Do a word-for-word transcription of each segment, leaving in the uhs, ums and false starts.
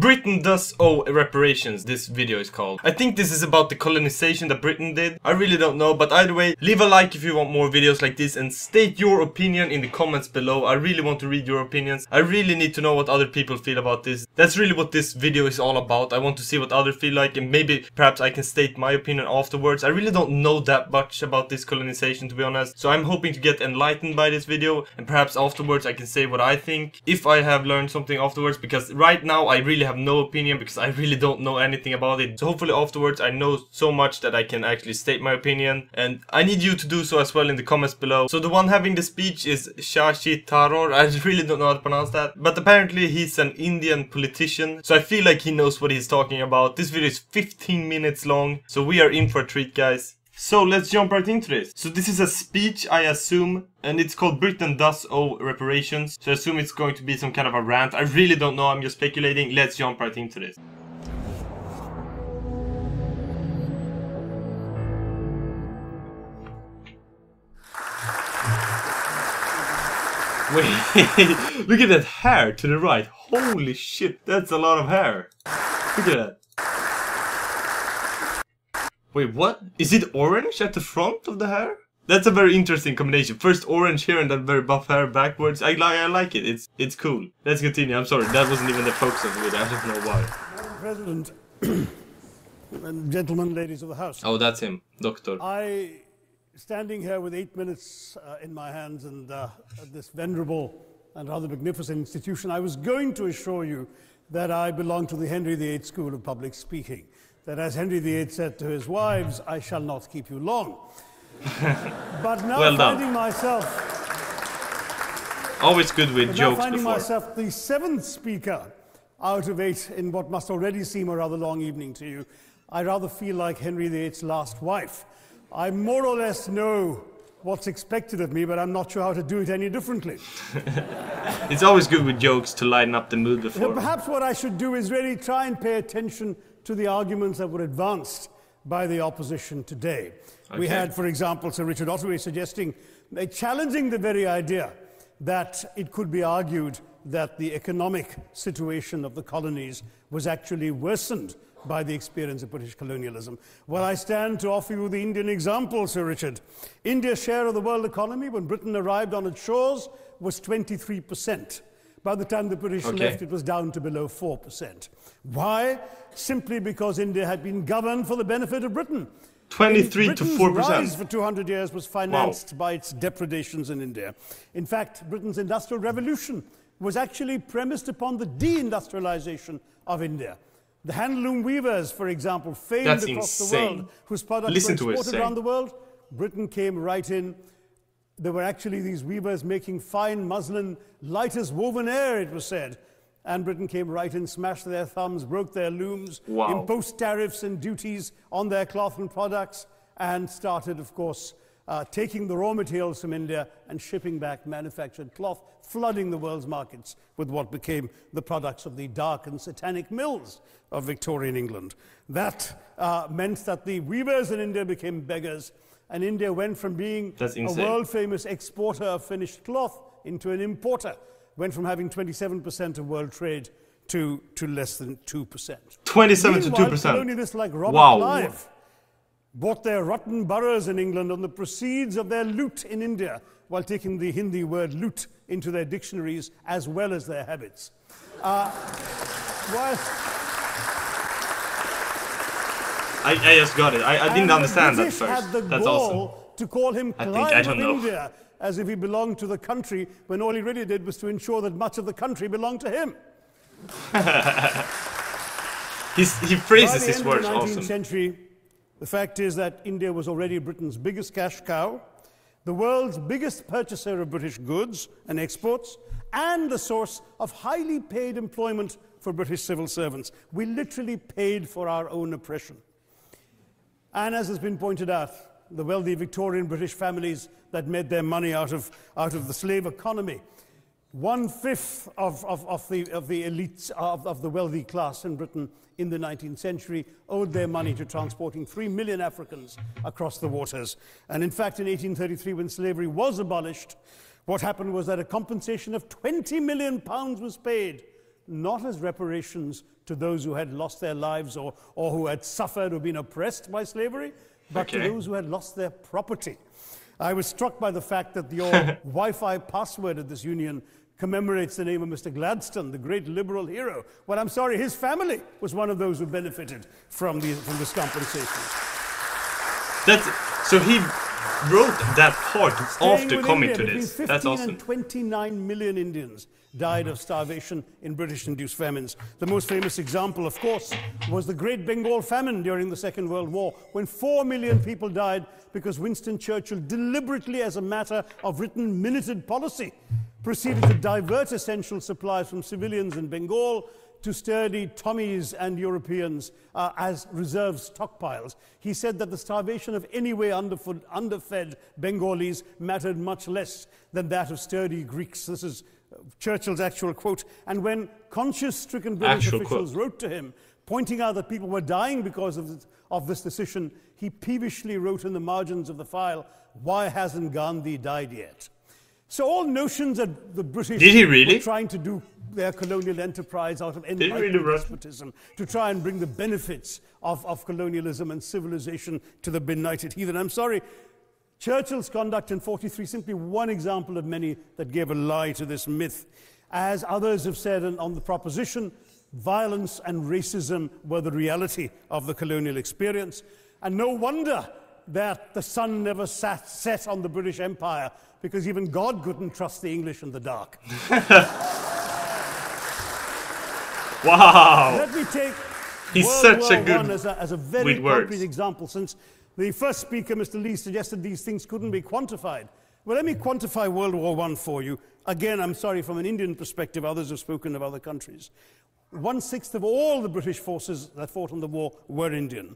Britain does owe reparations, this video is called. I think this is about the colonization that Britain did. I really don't know, but either way, leave a like if you want more videos like this and state your opinion in the comments below. I really want to read your opinions. I really need to know what other people feel about this. That's really what this video is all about. I want to see what others feel like, and maybe perhaps I can state my opinion afterwards. I really don't know that much about this colonization, to be honest, so I'm hoping to get enlightened by this video, and perhaps afterwards I can say what I think, if I have learned something afterwards, because right now I really have no opinion because I really don't know anything about it. So hopefully afterwards I know so much that I can actually state my opinion, and I need you to do so as well in the comments below. So the one having the speech is Shashi Tharoor. I really don't know how to pronounce that, but apparently he's an Indian politician, so I feel like he knows what he's talking about. This video is fifteen minutes long, so we are in for a treat, guys. So let's jump right into this. So this is a speech, I assume, and it's called Britain Does Owe Reparations. So I assume it's going to be some kind of a rant. I really don't know, I'm just speculating. Let's jump right into this. Wait, look at that hair to the right. Holy shit, that's a lot of hair. Look at that. Wait, what? Is it orange at the front of the hair? That's a very interesting combination. First orange here and that very buff hair backwards. I like, I like it. It's it's cool. Let's continue. I'm sorry, that wasn't even the focus of the video. I don't know why. Madam President, gentlemen, ladies of the house. Oh, that's him, Doctor. I, standing here with eight minutes uh, in my hands and uh, this venerable and rather magnificent institution, I was going to assure you that I belong to the Henry the Eighth School of Public Speaking. That as Henry the Eighth said to his wives, I shall not keep you long. But now well finding myself... Always good with jokes finding before. myself the seventh speaker out of eight in what must already seem a rather long evening to you, I rather feel like Henry the Eighth's last wife. I more or less know what's expected of me, but I'm not sure how to do it any differently. It's always good with jokes to lighten up the mood before. So perhaps what I should do is really try and pay attention to the arguments that were advanced by the opposition today. Okay. We had, for example, Sir Richard Ottoway suggesting, uh, challenging the very idea that it could be argued that the economic situation of the colonies was actually worsened by the experience of British colonialism. Well, I stand to offer you the Indian example, Sir Richard. India's share of the world economy when Britain arrived on its shores was twenty-three percent. By the time the British okay. left, it was down to below four percent. Why? Simply because India had been governed for the benefit of Britain. twenty-three to four percent. Britain's rise for two hundred years was financed wow. by its depredations in India. In fact, Britain's Industrial Revolution was actually premised upon the deindustrialization of India. The handloom weavers, for example, famed That's across insane. the world, whose products Listen were exported around the world. Britain came right in. There were actually these weavers making fine muslin, light as woven air, it was said. And Britain came right in, smashed their thumbs, broke their looms, wow. imposed tariffs and duties on their cloth and products, and started, of course, uh, taking the raw materials from India and shipping back manufactured cloth, flooding the world's markets with what became the products of the dark and satanic mills of Victorian England. That uh, meant that the weavers in India became beggars. And India went from being a world-famous exporter of finished cloth into an importer. Went from having twenty-seven percent of world trade to, to less than two percent. twenty-seven to two percent. Colonialists like Robert Clive bought their rotten boroughs in England on the proceeds of their loot in India, while taking the Hindi word loot into their dictionaries as well as their habits. Uh, while I, I just got it. I, I didn't understand that first. That's awesome. To call him Clive I think I don't know. India, as if he belonged to the country, when all he really did was to ensure that much of the country belonged to him. He's, he phrases his words awesome. By the end of the nineteenth century, the fact is that India was already Britain's biggest cash cow, the world's biggest purchaser of British goods and exports, and the source of highly paid employment for British civil servants. We literally paid for our own oppression. And as has been pointed out, the wealthy Victorian British families that made their money out of, out of the slave economy, one-fifth of, of, of, the, of the elites, of, of the wealthy class in Britain in the nineteenth century owed their money to transporting three million Africans across the waters. And in fact, in eighteen thirty-three, when slavery was abolished, what happened was that a compensation of twenty million pounds was paid not as reparations to those who had lost their lives or, or who had suffered or been oppressed by slavery, but okay. to those who had lost their property. I was struck by the fact that your Wi-Fi password at this union commemorates the name of Mister Gladstone, the great liberal hero. Well, I'm sorry, his family was one of those who benefited from, the, from this compensation. That's, so he wrote that part after coming to this. That's awesome. And twenty-nine million Indians died of starvation in British-induced famines. The most famous example, of course, was the Great Bengal Famine during the Second World War, when four million people died because Winston Churchill deliberately, as a matter of written, minuted policy, proceeded to divert essential supplies from civilians in Bengal to sturdy Tommies and Europeans uh, as reserve stockpiles. He said that the starvation of anyway underfed, underfed Bengalis mattered much less than that of sturdy Greeks. This is uh, Churchill's actual quote. And when conscience-stricken British actual officials quote. wrote to him, pointing out that people were dying because of this, of this decision, he peevishly wrote in the margins of the file, "Why hasn't Gandhi died yet?" So all notions that the British Did he really? were trying to do their colonial enterprise out of enlightened despotism to try and bring the benefits of, of colonialism and civilization to the benighted heathen. I'm sorry, Churchill's conduct in forty-three, simply one example of many that gave a lie to this myth. As others have said on the proposition, violence and racism were the reality of the colonial experience. And no wonder that the sun never sat, set on the British Empire, because even God couldn't trust the English in the dark. Wow! Let me take He's World such War a good as a, as a very concrete example, since the first speaker, Mister Lee, suggested these things couldn't be quantified. Well, let me quantify World War One for you. Again, I'm sorry, from an Indian perspective, others have spoken of other countries. one sixth of all the British forces that fought in the war were Indian.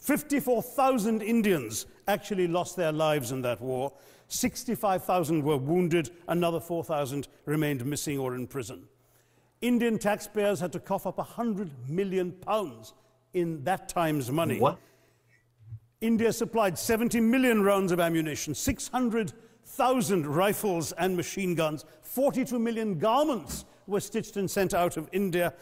fifty-four thousand Indians actually lost their lives in that war. sixty-five thousand were wounded. Another four thousand remained missing or in prison. Indian taxpayers had to cough up one hundred million pounds in that time's money. What? India supplied seventy million rounds of ammunition, six hundred thousand rifles and machine guns, forty-two million garments were stitched and sent out of India,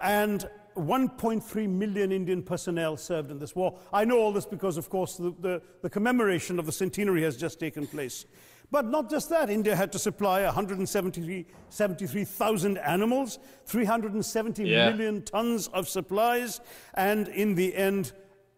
and one point three million Indian personnel served in this war. I know all this because, of course, the, the, the commemoration of the centenary has just taken place. But not just that, India had to supply one hundred seventy-three thousand animals, three hundred seventy yeah. million tons of supplies, and in the end,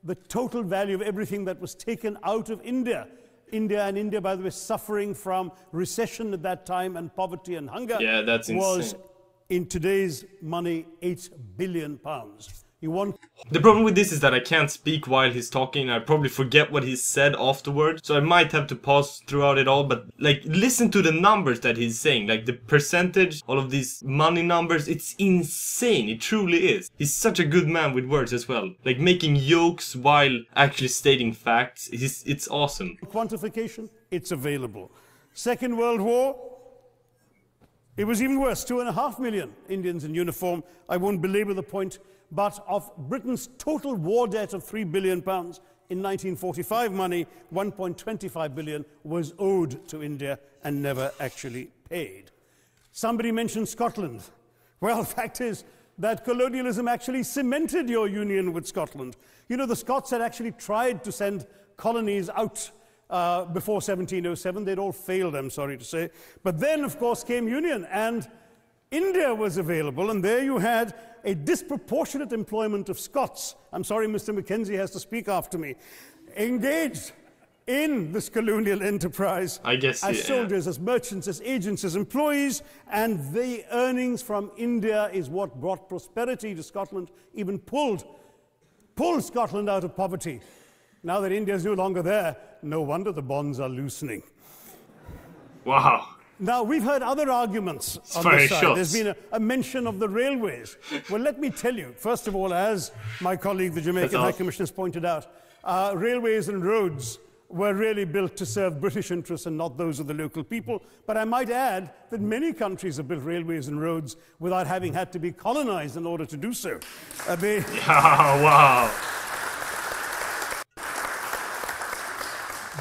the total value of everything that was taken out of India. India, and India, by the way, suffering from recession at that time and poverty and hunger, yeah, that's was, insane. in today's money, eight billion pounds. You want the problem with this is that I can't speak while he's talking. I probably forget what he said afterwards, so I might have to pause throughout it all. But like, listen to the numbers that he's saying, like the percentage, all of these money numbers. It's insane. It truly is. He's such a good man with words as well, like making jokes while actually stating facts. He's, it's awesome. Quantification, it's available. Second World War, it was even worse. Two and a half million Indians in uniform. I won't belabor the point. But of Britain's total war debt of three billion pounds in nineteen forty-five money, one point two five billion was owed to India and never actually paid. Somebody mentioned Scotland. Well, the fact is that colonialism actually cemented your union with Scotland. You know, the Scots had actually tried to send colonies out uh, before seventeen oh seven. They'd all failed, I'm sorry to say. But then, of course, came union, and India was available, and there you had a disproportionate employment of Scots. I'm sorry, Mister Mackenzie has to speak after me. Engaged in this colonial enterprise I guess, as yeah. soldiers, as merchants, as agents, as employees, and the earnings from India is what brought prosperity to Scotland, even pulled, pulled Scotland out of poverty. Now that India is no longer there, no wonder the bonds are loosening. Wow. Now, we've heard other arguments it's on this side. Short. There's been a, a mention of the railways. Well, let me tell you, first of all, as my colleague, the Jamaican High Commissioner, has pointed out, uh, railways and roads were really built to serve British interests and not those of the local people. But I might add that many countries have built railways and roads without having had to be colonized in order to do so. Uh, they... yeah, wow.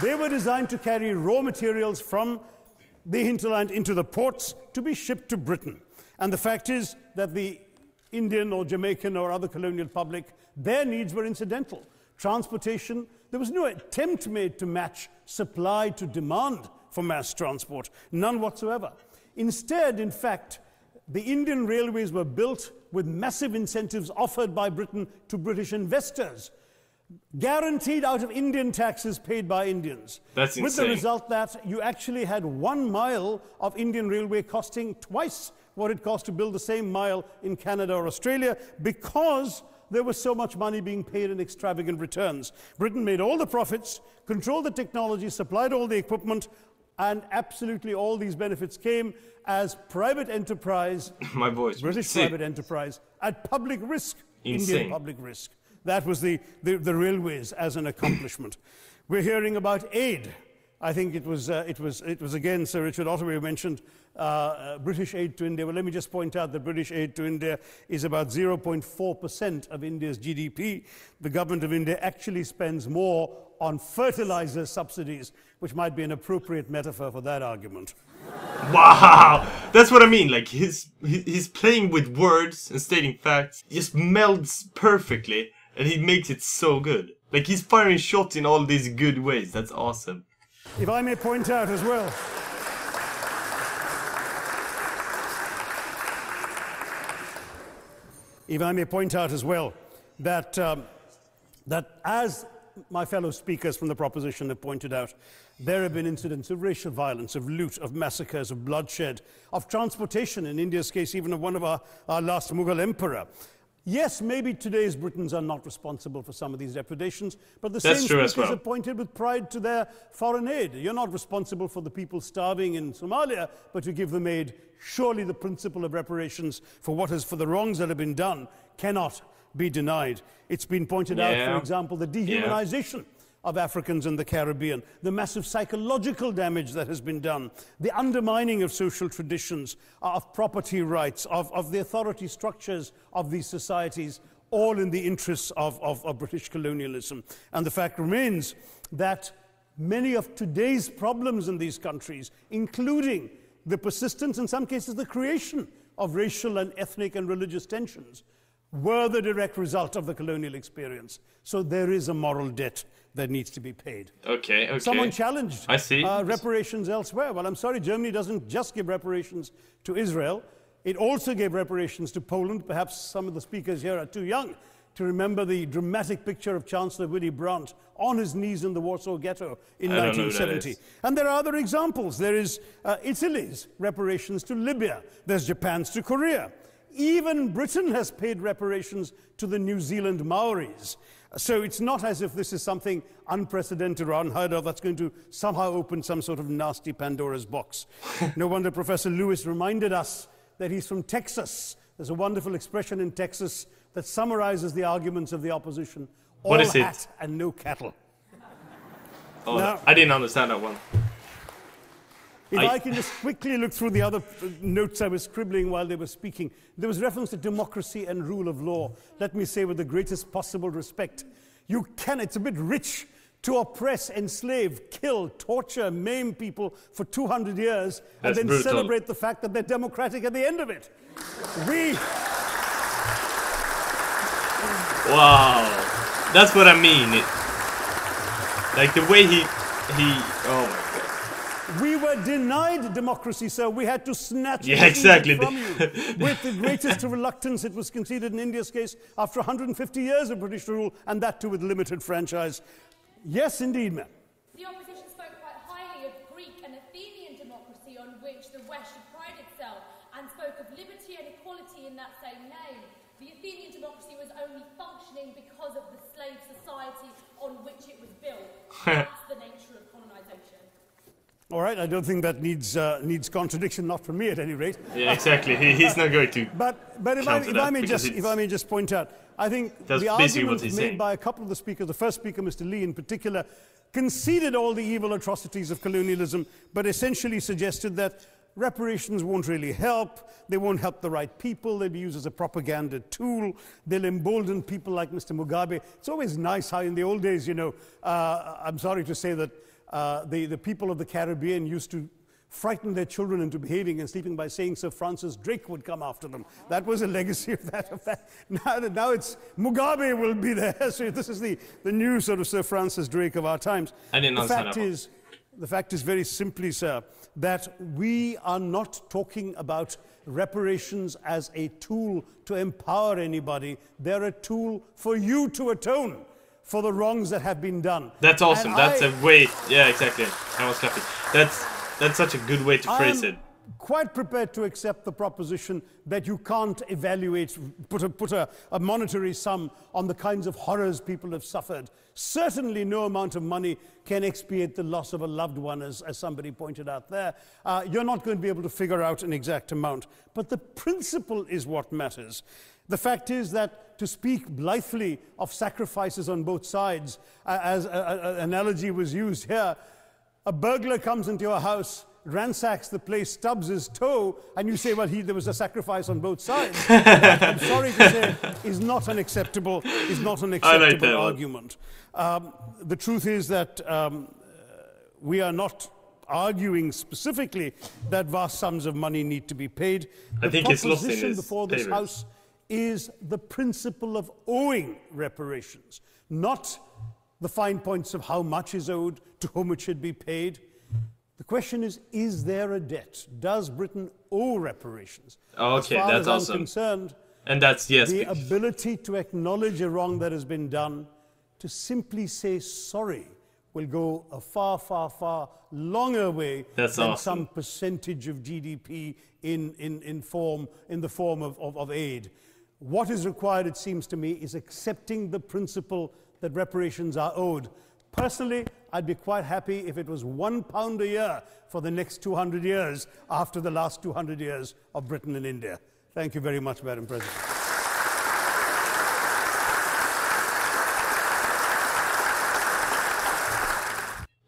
They were designed to carry raw materials from the hinterland into the ports to be shipped to Britain. And the fact is that the Indian or Jamaican or other colonial public, their needs were incidental. Transportation, there was no attempt made to match supply to demand for mass transport, none whatsoever. Instead, in fact, the Indian railways were built with massive incentives offered by Britain to British investors, guaranteed out of Indian taxes paid by Indians. That's insane. With the result that you actually had one mile of Indian railway costing twice what it cost to build the same mile in Canada or Australia, because there was so much money being paid in extravagant returns. Britain made all the profits, controlled the technology, supplied all the equipment, and absolutely all these benefits came as private enterprise, My voice. British See. private enterprise, at public risk, Insane. Indian public risk. That was the, the, the railways as an accomplishment. We're hearing about aid. I think it was, uh, it was, it was again, Sir Richard Ottoway mentioned uh, uh, British aid to India. Well, let me just point out that British aid to India is about zero point four percent of India's G D P. The government of India actually spends more on fertilizer subsidies, which might be an appropriate metaphor for that argument. Wow, that's what I mean. Like, he's, he's playing with words and stating facts. He just melds perfectly, and he makes it so good. Like, he's firing shots in all these good ways. That's awesome. If I may point out as well, if I may point out as well that, um, that as my fellow speakers from the proposition have pointed out, there have been incidents of racial violence, of loot, of massacres, of bloodshed, of transportation, in India's case even of one of our, our last Mughal emperor. Yes, maybe today's Britons are not responsible for some of these depredations, but the That's same speakers well. have pointed with pride to their foreign aid. You're not responsible for the people starving in Somalia, but you give them aid. Surely the principle of reparations for what is for the wrongs that have been done cannot be denied. It's been pointed yeah. out, for example, the dehumanization yeah. of Africans in the Caribbean, the massive psychological damage that has been done, the undermining of social traditions, of property rights, of, of the authority structures of these societies, all in the interests of, of, of British colonialism. And the fact remains that many of today's problems in these countries, including the persistence, in some cases the creation, of racial and ethnic and religious tensions, were the direct result of the colonial experience. So there is a moral debt that needs to be paid. Okay, okay. Someone challenged I see. Uh, reparations elsewhere. Well, I'm sorry, Germany doesn't just give reparations to Israel. It also gave reparations to Poland. Perhaps some of the speakers here are too young to remember the dramatic picture of Chancellor Willy Brandt on his knees in the Warsaw Ghetto in nineteen seventy. And there are other examples. There is uh, Italy's reparations to Libya. There's Japan's to Korea. Even Britain has paid reparations to the New Zealand Maoris. So it's not as if this is something unprecedented or unheard of that's going to somehow open some sort of nasty Pandora's box. No wonder Professor Lewis reminded us that he's from Texas. There's a wonderful expression in Texas that summarizes the arguments of the opposition. What is it? All hat and no cattle. Oh, now, I didn't understand that one. If I, I can just quickly look through the other notes I was scribbling while they were speaking. There was reference to democracy and rule of law. Let me say with the greatest possible respect, you can, it's a bit rich to oppress, enslave, kill, torture, maim people for two hundred years That's and then brutal. Celebrate the fact that they're democratic at the end of it. We... Wow. That's what I mean. It, like the way he... he oh my. We were denied democracy, sir. We had to snatch yeah, exactly. it from you. With the greatest reluctance, it was conceded in India's case after one hundred fifty years of British rule, and that too with limited franchise. Yes, indeed, ma'am. The opposition spoke quite highly of Greek and Athenian democracy on which the West should pride itself, and spoke of liberty and equality in that same name. The Athenian democracy was only functioning because of the slave society on which it was built. That's the nature of colonization. All right, I don't think that needs, uh, needs contradiction, not from me at any rate. Yeah, exactly. He, he's not going to. But, but if, I, if, I may just, if I may just point out, I think the argument made saying. by a couple of the speakers, the first speaker, Mister Lee in particular, conceded all the evil atrocities of colonialism, but essentially suggested that reparations won't really help, they won't help the right people, they'll be used as a propaganda tool, they'll embolden people like Mister Mugabe. It's always nice how in the old days, you know, uh, I'm sorry to say that, Uh, the, the people of the Caribbean used to frightened their children into behaving and sleeping by saying Sir Francis Drake would come after them. That was a legacy of that. Of that. Now, now it's Mugabe will be there. So this is the, the new sort of Sir Francis Drake of our times. I didn't the fact is, The fact is very simply, sir, that we are not talking about reparations as a tool to empower anybody. They're a tool for you to atone for the wrongs that have been done. That's awesome. And that's I, a way. Yeah, exactly. I was happy. That's that's such a good way to phrase I'm, it. Quite prepared to accept the proposition that you can't evaluate, put, a, put a, a monetary sum on the kinds of horrors people have suffered. Certainly no amount of money can expiate the loss of a loved one, as, as somebody pointed out there. Uh, you're not going to be able to figure out an exact amount. But the principle is what matters. The fact is that to speak blithely of sacrifices on both sides, uh, as an analogy was used here, a burglar comes into your house, ransacks the place, stubs his toe, and you say, well, he, there was a sacrifice on both sides. That, I'm sorry to say, is not an acceptable, is not an acceptable like argument. Um, the truth is that um, we are not arguing specifically that vast sums of money need to be paid. The I think it's lost in his before this favor. House is the principle of owing reparations, not the fine points of how much is owed, to whom it should be paid. The question is, is there a debt? Does Britain owe reparations? Okay, as far that's as I'm awesome. Concerned, and that's yes. The because... ability to acknowledge a wrong that has been done, to simply say sorry, will go a far, far, far longer way that's than awesome. Some percentage of G D P in in in form in the form of, of of aid. What is required, it seems to me, is accepting the principle that reparations are owed. Personally, I'd be quite happy if it was one pound a year for the next two hundred years after the last two hundred years of Britain and India. Thank you very much, Madam President.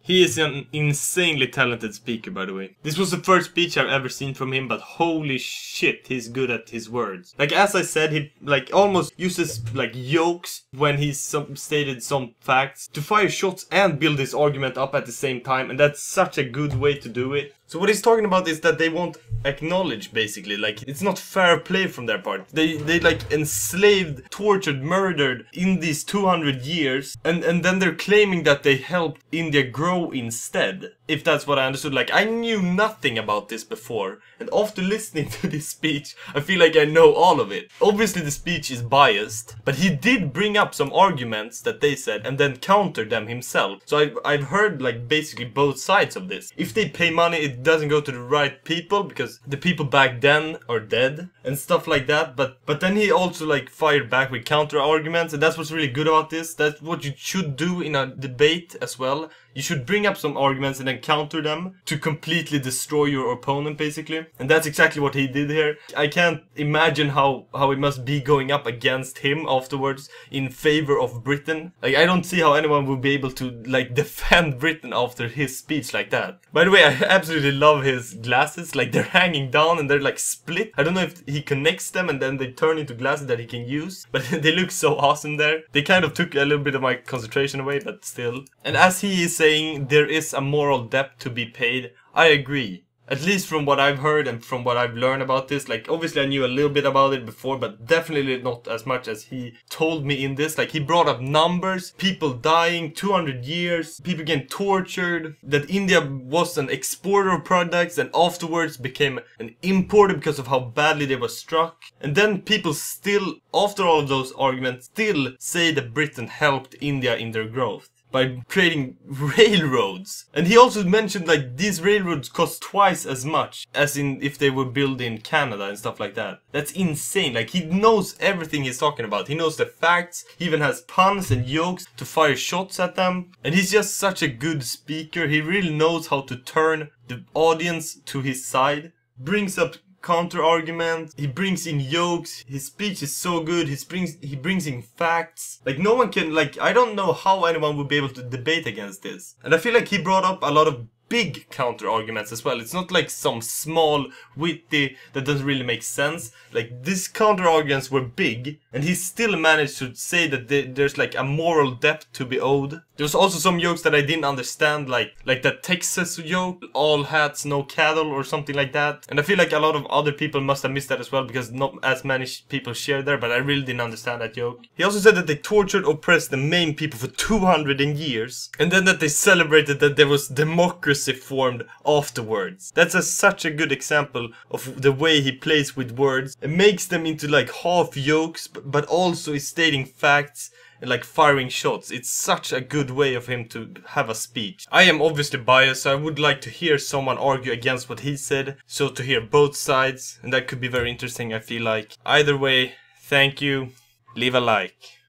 He is an insanely talented speaker, by the way. This was the first speech I've ever seen from him, but holy shit, he's good at his words. Like, as I said, he, like, almost uses, like, jokes when he some stated some facts to fire shots and build his argument up at the same time, and that's such a good way to do it. So what he's talking about is that they won't acknowledge, basically, like, it's not fair play from their part. They, they like, enslaved, tortured, murdered in these two hundred years, and, and then they're claiming that they helped India grow instead, if that's what I understood. Like, I knew nothing about this before, and after listening to this speech, I feel like I know all of it. Obviously, the speech is biased, but he did bring up some arguments that they said, and then counter them himself. So I've, I've heard, like, basically both sides of this. If they pay money, it doesn't go to the right people because the people back then are dead and stuff like that, but but then he also like fired back with counter arguments, and that's what's really good about this. That's what you should do in a debate as well. You should bring up some arguments and then counter them to completely destroy your opponent, basically, and that's exactly what he did here. I can't imagine how how it must be going up against him afterwards in favor of Britain. Like, I don't see how anyone would be able to like defend Britain after his speech like that. By the way, I absolutely love his glasses. Like, they're hanging down and they're like split. I don't know if he connects them and then they turn into glasses that he can use, but they look so awesome there. They kind of took a little bit of my concentration away, but still. And as he is saying, Saying there is a moral debt to be paid, I agree. At least from what I've heard and from what I've learned about this. Like, obviously I knew a little bit about it before, but definitely not as much as he told me in this. Like, he brought up numbers, people dying, two hundred years, people getting tortured, that India was an exporter of products and afterwards became an importer because of how badly they were struck. And then people still, after all of those arguments, still say that Britain helped India in their growth by creating railroads. And he also mentioned like these railroads cost twice as much as in if they were built in Canada and stuff like that. That's insane. Like, he knows everything he's talking about. He knows the facts. He even has puns and jokes to fire shots at them. And he's just such a good speaker. He really knows how to turn the audience to his side. Brings up counter arguments. He brings in jokes. His speech is so good. He brings he brings in facts. Like, no one can, like, I don't know how anyone would be able to debate against this. And I feel like he brought up a lot of big counter-arguments as well. It's not like some small, witty, that doesn't really make sense. Like, these counter-arguments were big, and he still managed to say that they, there's like a moral depth to be owed. There was also some jokes that I didn't understand, like like that Texas joke, all hats, no cattle, or something like that. And I feel like a lot of other people must have missed that as well, because not as many sh people shared there, but I really didn't understand that joke. He also said that they tortured, oppressed the main people for two hundred years, and then that they celebrated that there was democracy formed afterwards. That's a, such a good example of the way he plays with words. It makes them into like half jokes, but also is stating facts and like firing shots. It's such a good way of him to have a speech. I am obviously biased, so I would like to hear someone argue against what he said, so to hear both sides, and that could be very interesting, I feel like. Either way, thank you, leave a like.